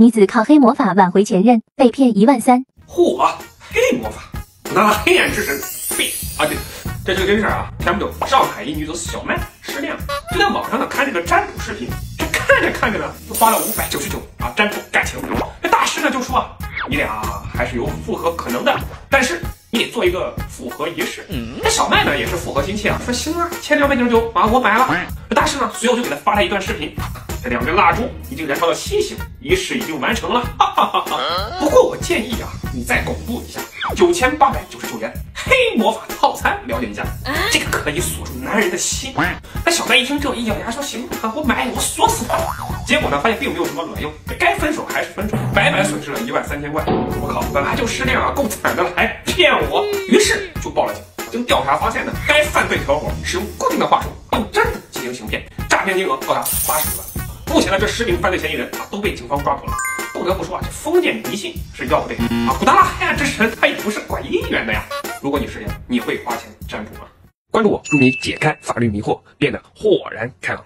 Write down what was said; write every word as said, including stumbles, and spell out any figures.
女子靠黑魔法挽回前任，被骗一万三。嚯，黑魔法！我拿了黑暗之神废啊！对，这是个真事儿啊。前不久，上海一女子小麦失恋了，就在网上呢看这个占卜视频，这看着看着呢，就花了五百九十九啊占卜感情。这大师呢就说啊，你俩还是有复合可能的，但是你得做一个复合仪式。嗯，这小麦呢也是复合心切啊，说行啊，千两百九十九啊，我买了。这大师呢随后就给他发来一段视频。 这两根蜡烛已经燃烧到七星，仪式已经完成了。哈哈哈哈！不过我建议啊，你再巩固一下，九千八百九十九元黑魔法套餐，了解一下，这个可以锁住男人的心。那小麦一听这，一咬牙说行啊，我买，我锁死他。结果呢，发现并没有什么卵用，该分手还是分手，白白损失了一万三千块。我靠，本来就失恋啊，够惨的了，还骗我。于是就报了警。经调查发现呢，该犯罪团伙使用固定的话术，用真的进行行骗，诈骗金额高达八十万。 目前呢，这十名犯罪嫌疑人啊都被警方抓捕了。不得不说啊，这封建迷信是要不得啊！古达拉黑暗之神他也不是管姻缘的呀。如果你失恋，你会花钱占卜吗？关注我，助你解开法律迷惑，变得豁然开朗。